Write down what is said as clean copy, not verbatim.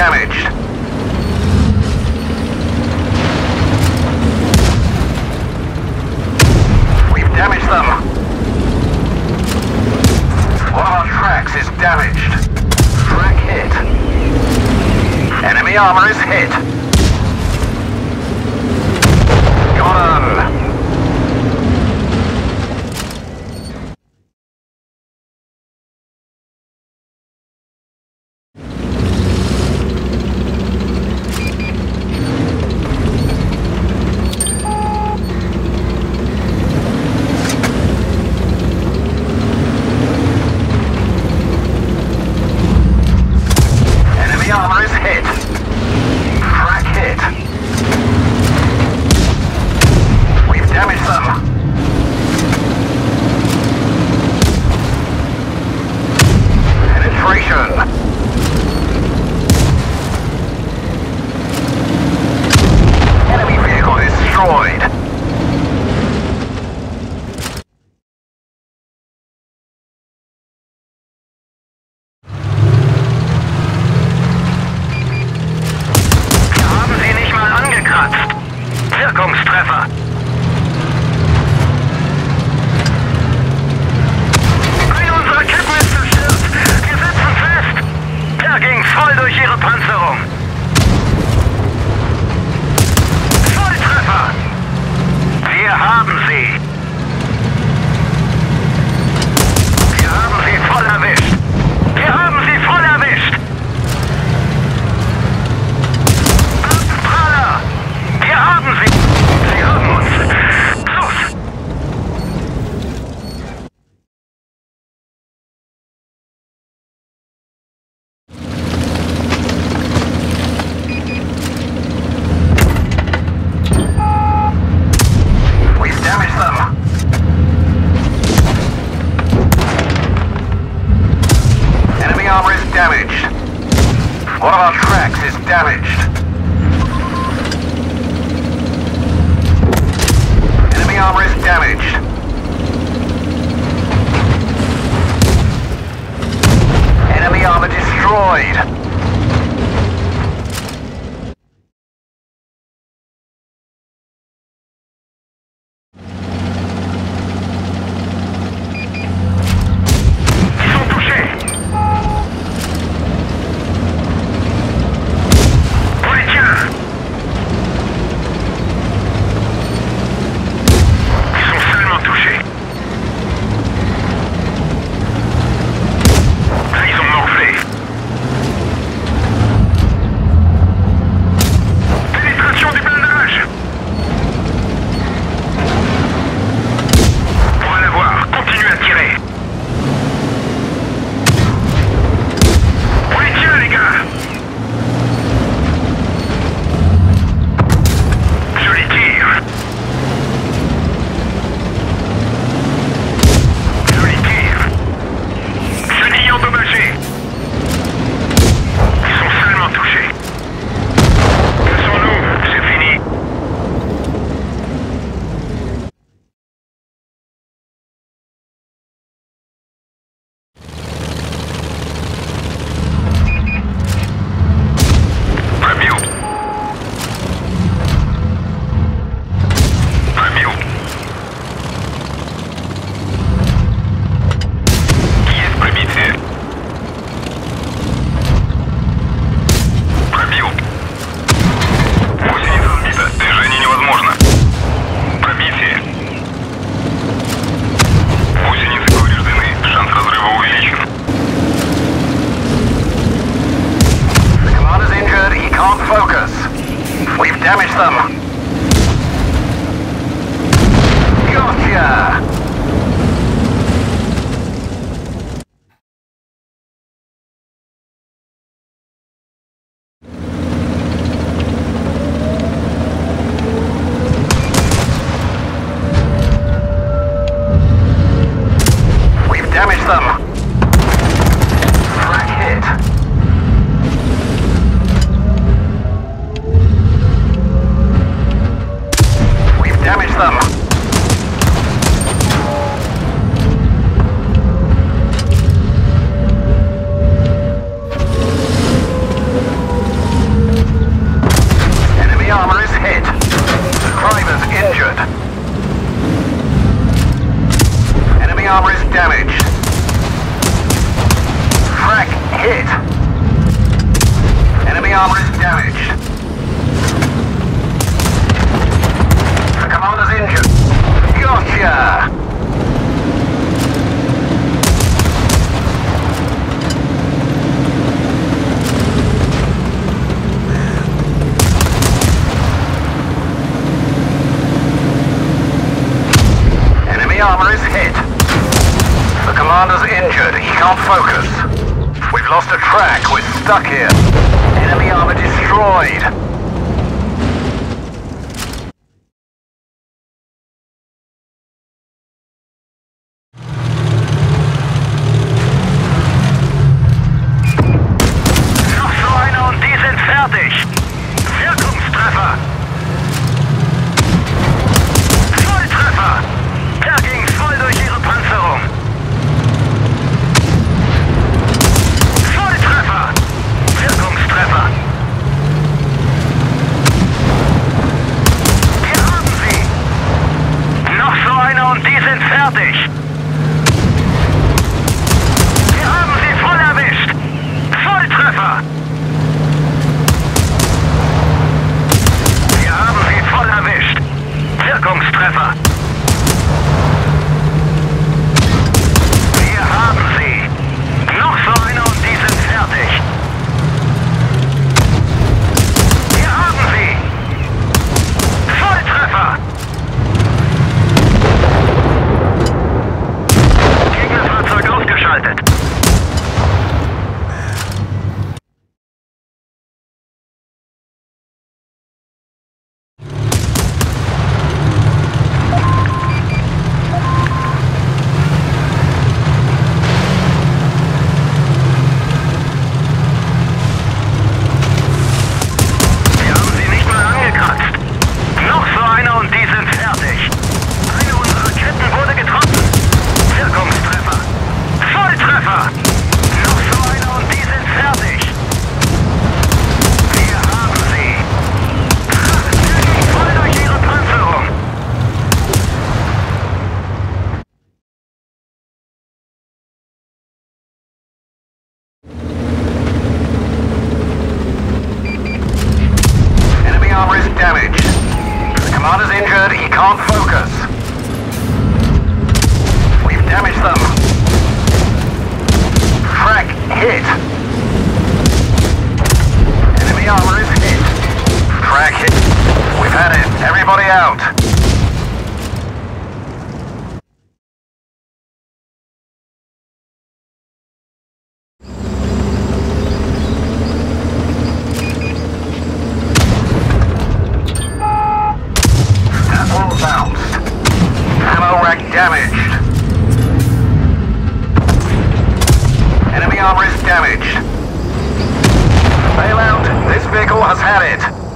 damaged. We've damaged them. One of our tracks is damaged. Track hit. Enemy armor is hit. Got him. tower is damaged. The commander's injured. Gotcha! Enemy armor is hit. The commander's injured. He can't focus. We've lost a track, we're stuck here. Enemy armor destroyed. Noch so einer und die sind fertig. Wirkungstreffer. Volltreffer. Da ging's voll durch ihre Panzerung. Fertig! Wir haben sie voll erwischt! Volltreffer! Wir haben sie voll erwischt! Wirkungstreffer! Wir haben sie! Noch so einer und die sind fertig! Wir haben sie! Volltreffer! Geschaltet. Damaged. Bailout, this vehicle has had it.